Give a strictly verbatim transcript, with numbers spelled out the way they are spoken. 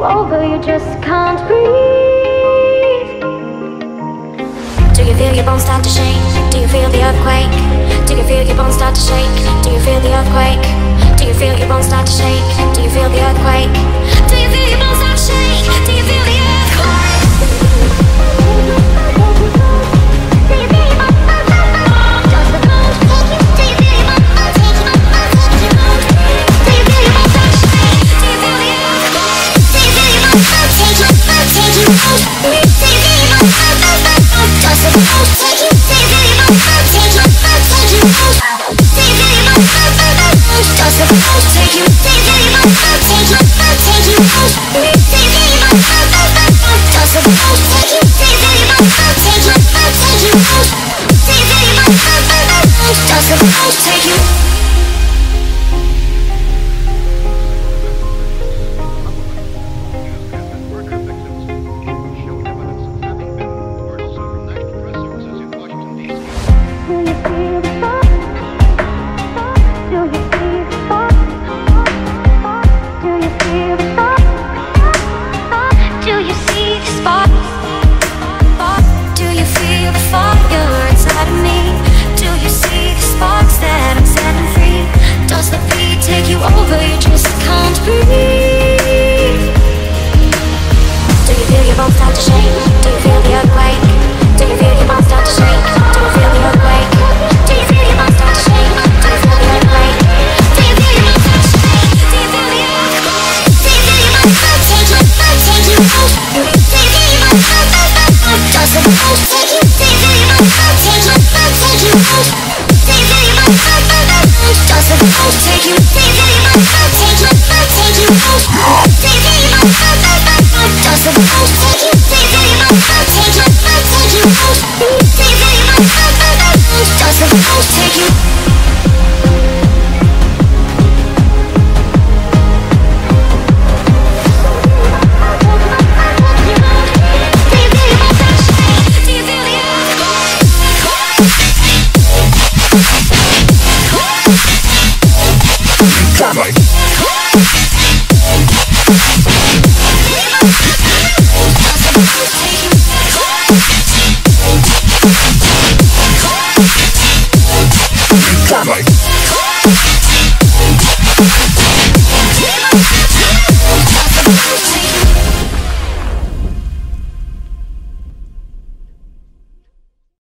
you over, you just can't breathe. Do you feel your bones start to shake? Do you feel the earthquake? Do you feel your bones start to shake? Do you feel the earthquake? Do you feel your bones start to shake? Do you feel the earthquake? Do you feel your bones start to shake? Do you feel the earthquake?